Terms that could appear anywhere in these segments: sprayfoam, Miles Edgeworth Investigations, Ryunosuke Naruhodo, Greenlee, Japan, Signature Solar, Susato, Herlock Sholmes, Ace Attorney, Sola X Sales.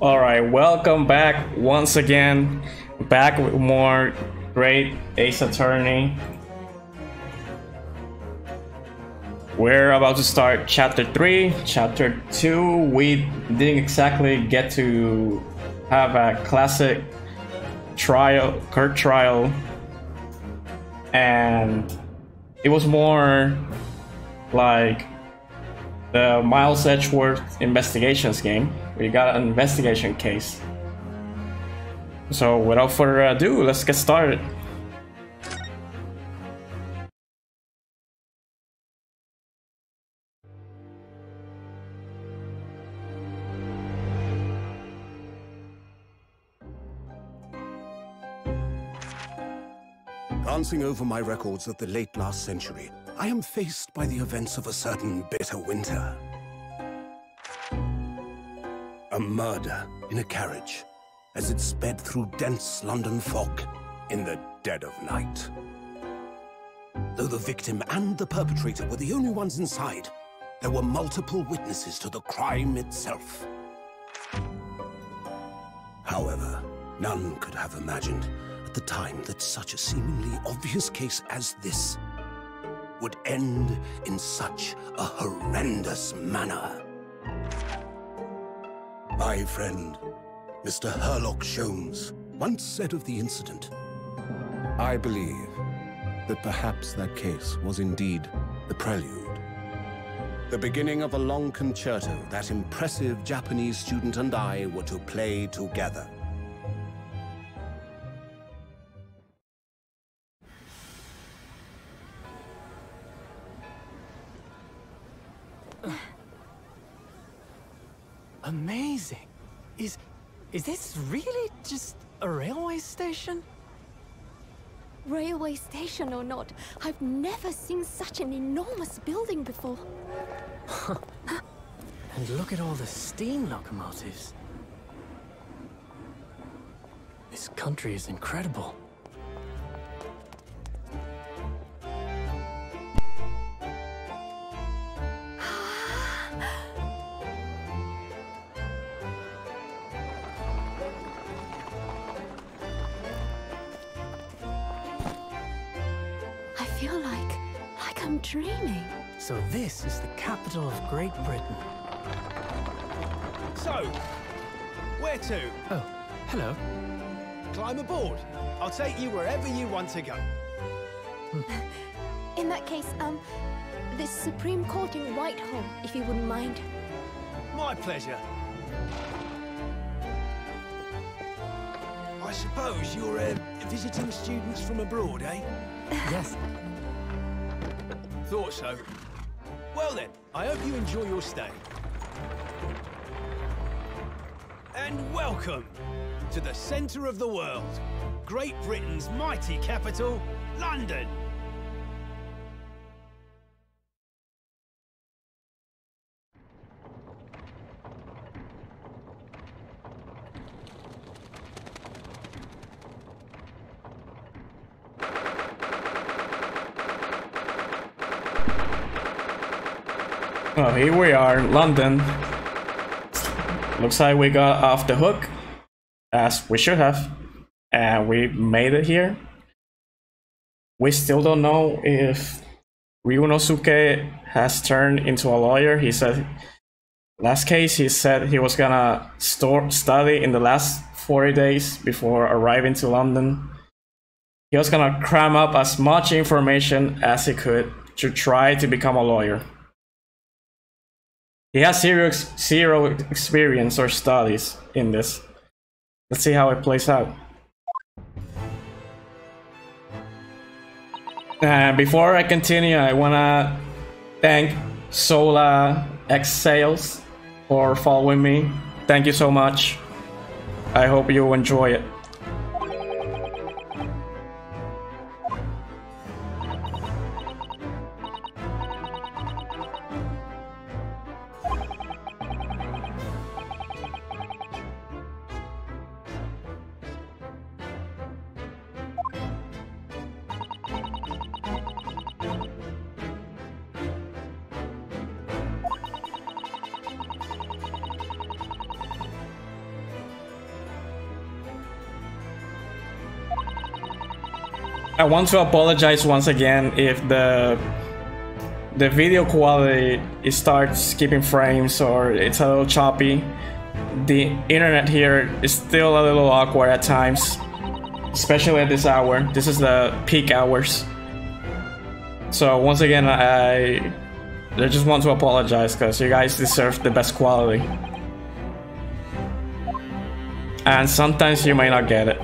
All right, welcome back once again, back with more great Ace Attorney. We're about to start chapter 3. Chapter 2, we didn't exactly get to have a classic trial, court trial, and it was more like the Miles Edgeworth Investigations game. We got an investigation case. So without further ado, let's get started. Glancing over my records at the late last century, I am faced by the events of a certain bitter winter. A murder in a carriage as it sped through dense London fog in the dead of night. Though the victim and the perpetrator were the only ones inside, there were multiple witnesses to the crime itself. However, none could have imagined at the time that such a seemingly obvious case as this would end in such a horrendous manner. My friend, Mr. Herlock Sholmes, once said of the incident, "I believe that perhaps that case was indeed the prelude, the beginning of a long concerto that impressive Japanese student and I were to play together." Amazing! Is this really just a railway station? Railway station or not, I've never seen such an enormous building before. And look at all the steam locomotives. This country is incredible. So this is the capital of Great Britain. So, where to? Oh, hello. Climb aboard. I'll take you wherever you want to go. In that case, the Supreme Court in Whitehall, if you wouldn't mind. My pleasure. I suppose you're visiting students from abroad, eh? Yes. Thought so. Well then, I hope you enjoy your stay. And welcome to the centre of the world, Great Britain's mighty capital, London. Well, here we are, London. Looks like we got off the hook, as we should have, and we made it here. We still don't know if Ryunosuke has turned into a lawyer. He said, last case, he said he was gonna study in the last 40 days before arriving to London. He was gonna cram up as much information as he could to try to become a lawyer. He has zero experience or studies in this. Let's see how it plays out. And before I continue, I wanna thank Sola X Sales for following me. Thank you so much. I hope you enjoy it. I want to apologize once again if the video quality starts skipping frames or it's a little choppy. The internet here is still a little awkward at times, especially at this hour. This is the peak hours. So once again, I just want to apologize because you guys deserve the best quality. And sometimes you may not get it.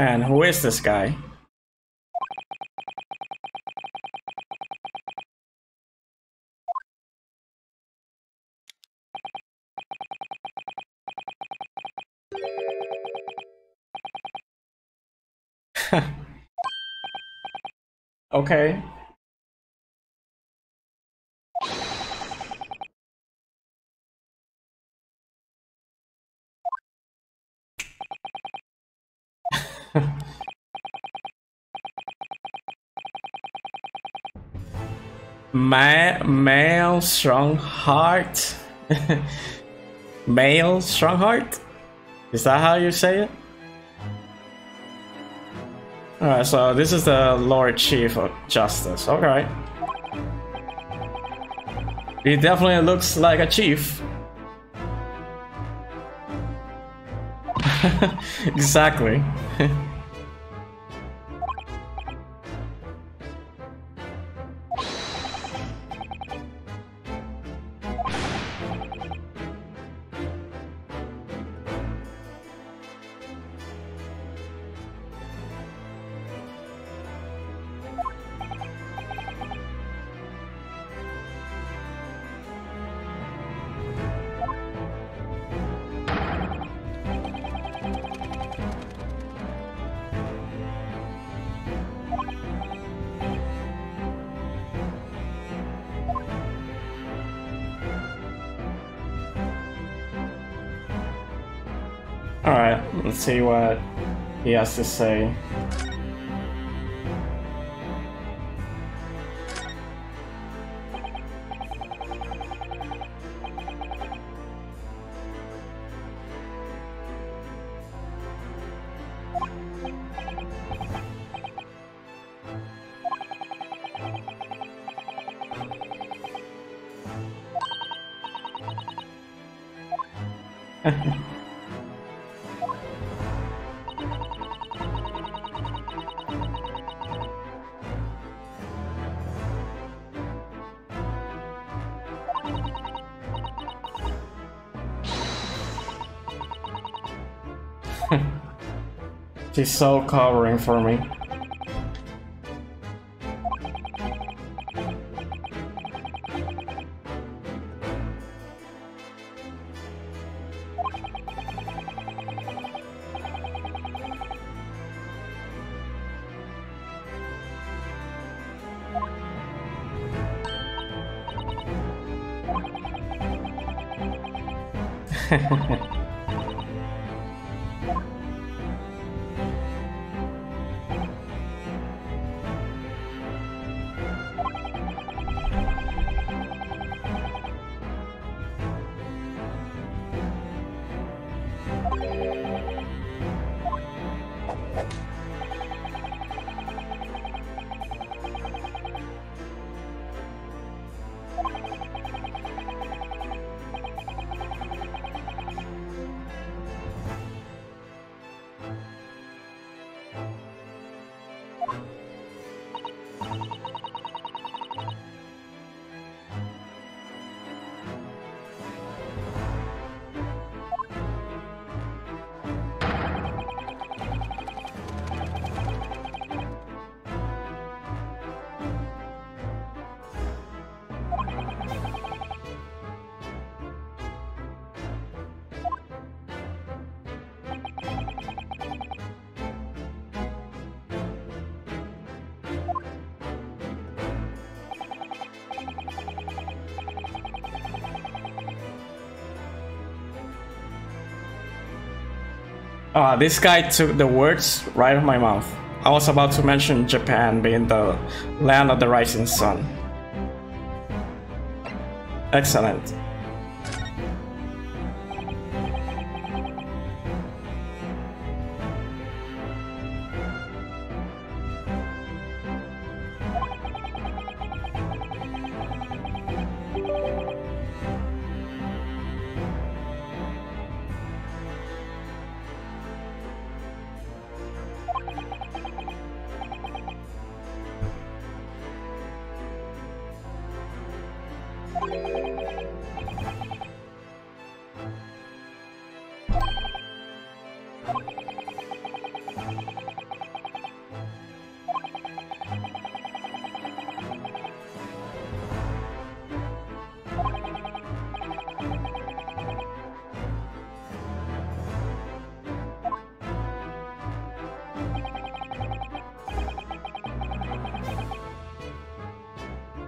And who is this guy? Okay. Male strong heart. Male strong heart? Is that how you say it? Alright, so this is the Lord Chief of Justice. Alright. He definitely looks like a chief. Exactly. Alright, let's see what he has to say. She's so covering for me. This guy took the words right out of my mouth. I was about to mention Japan being the land of the rising sun. Excellent.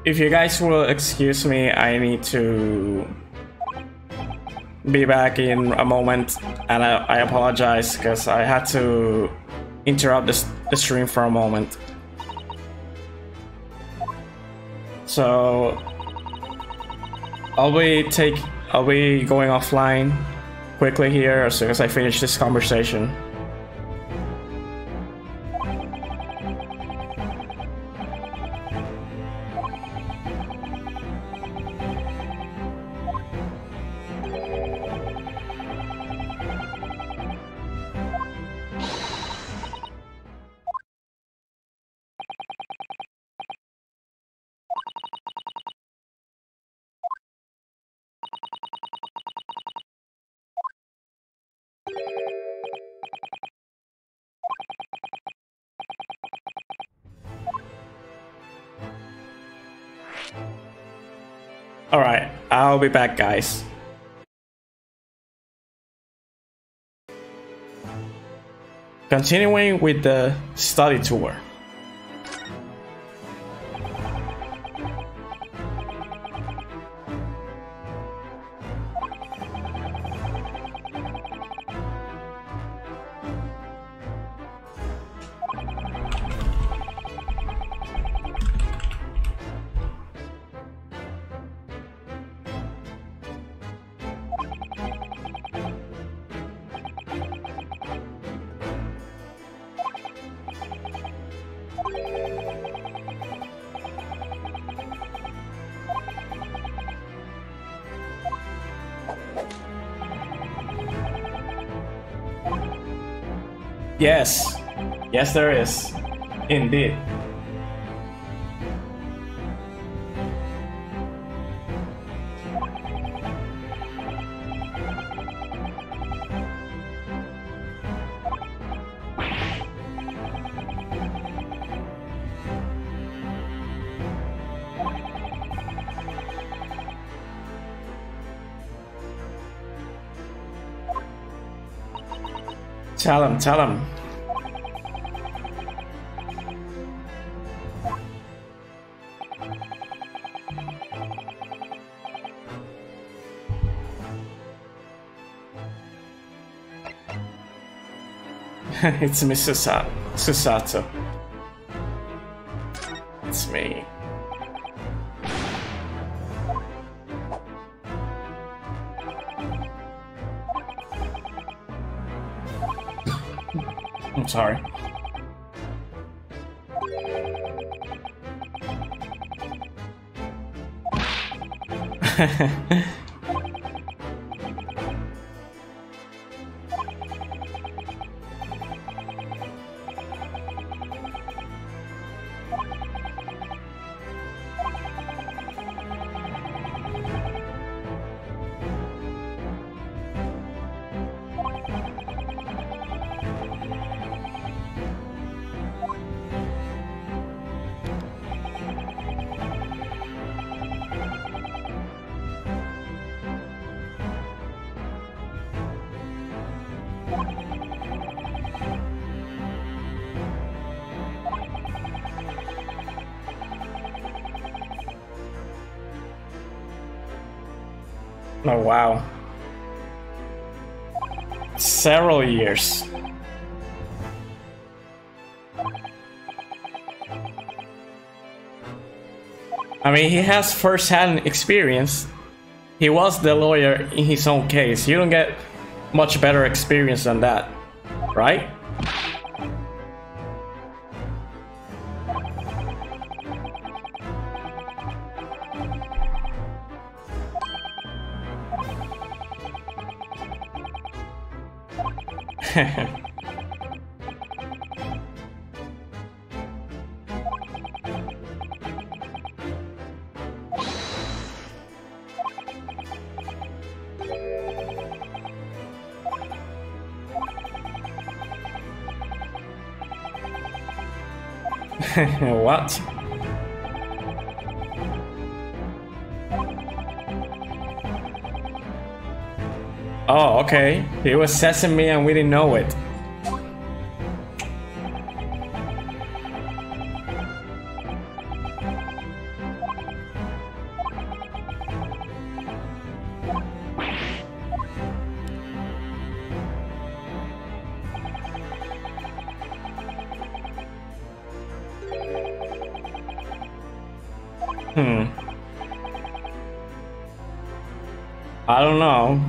If you guys will excuse me, I need to be back in a moment, and I apologize because I had to interrupt the stream for a moment. So I'll be going offline quickly here as soon as I finish this conversation. Alright, I'll be back, guys. Continuing with the study tour. Yes. Yes, there is. Indeed. Tell him, tell him. It's Miss Susato. It's me. I'm sorry. Oh, wow. Several years. I mean, he has first-hand experience. He was the lawyer in his own case. You don't get much better experience than that, right? What? Oh, okay. He was assessing me and we didn't know it. I don't know.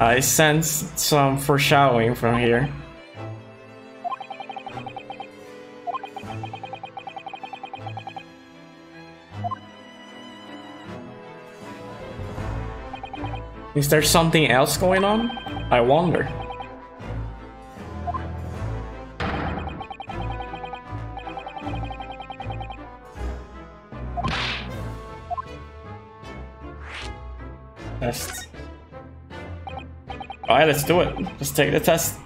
I sense some foreshadowing from here. Is there something else going on? I wonder. Test. Alright, let's do it. Let's take the test.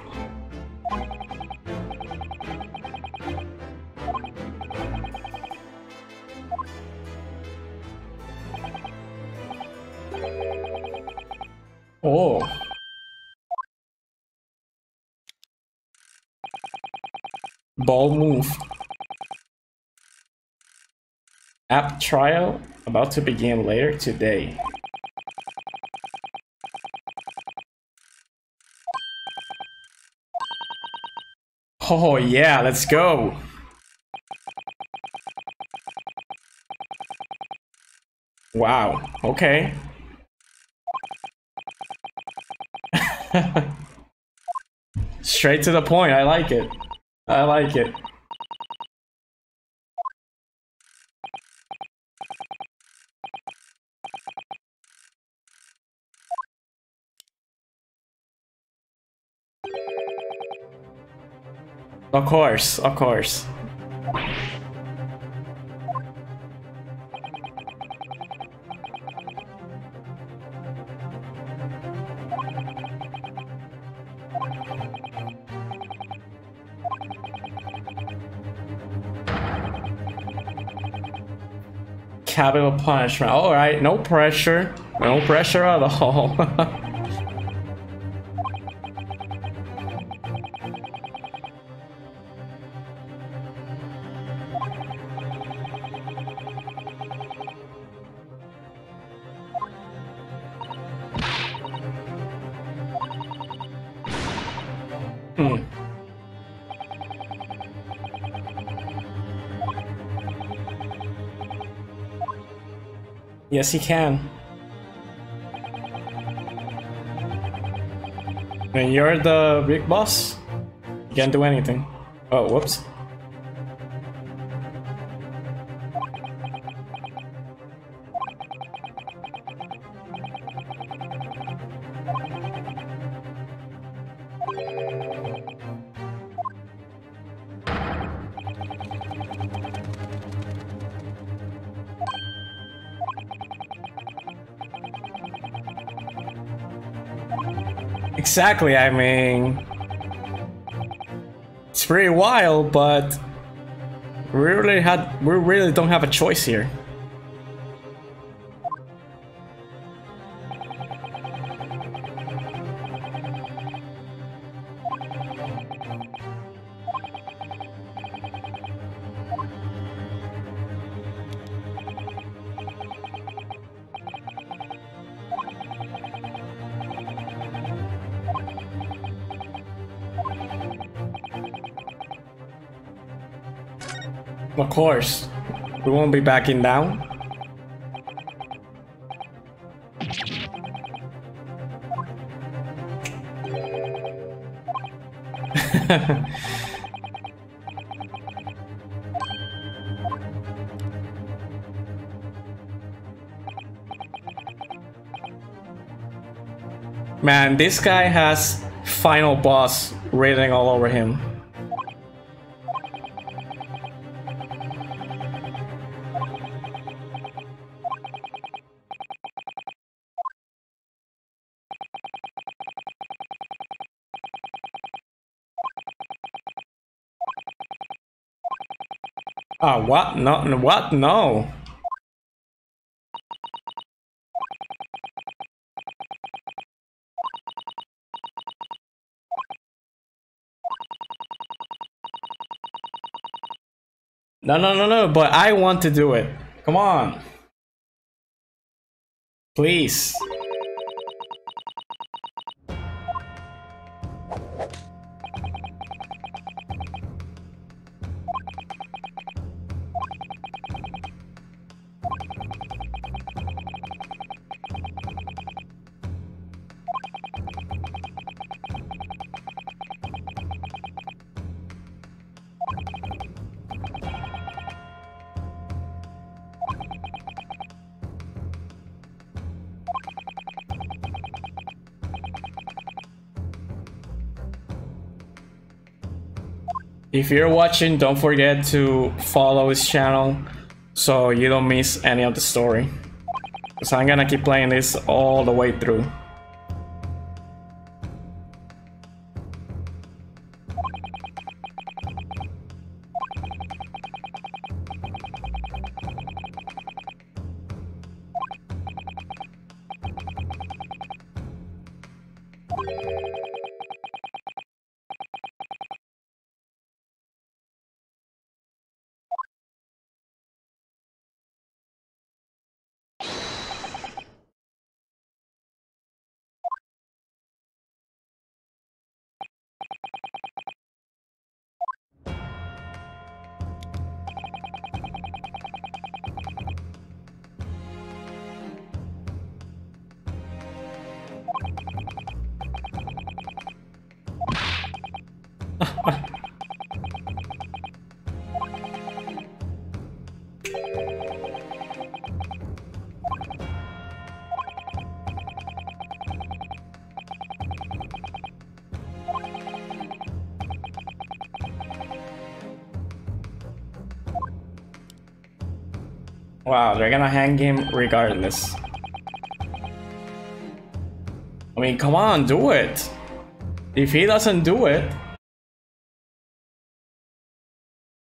Oh. Bold move. App trial about to begin later today. Oh yeah, let's go! Wow, okay. Straight to the point, I like it. I like it. Of course, of course. Capital punishment. All right, no pressure. No pressure at all. Yes, he can. And you're the big boss? You can't do anything. Oh, whoops. Exactly, I mean, it's pretty wild, but we really don't have a choice here. Of course, we won't be backing down. Man, this guy has final boss written all over him. Ah, what? No, what? No. No, no, no, no, but I want to do it. Come on. Please. If you're watching, don't forget to follow his channel so you don't miss any of the story. Because I'm gonna keep playing this all the way through. Wow, they're gonna hang him regardless. I mean, come on, do it. If he doesn't do it,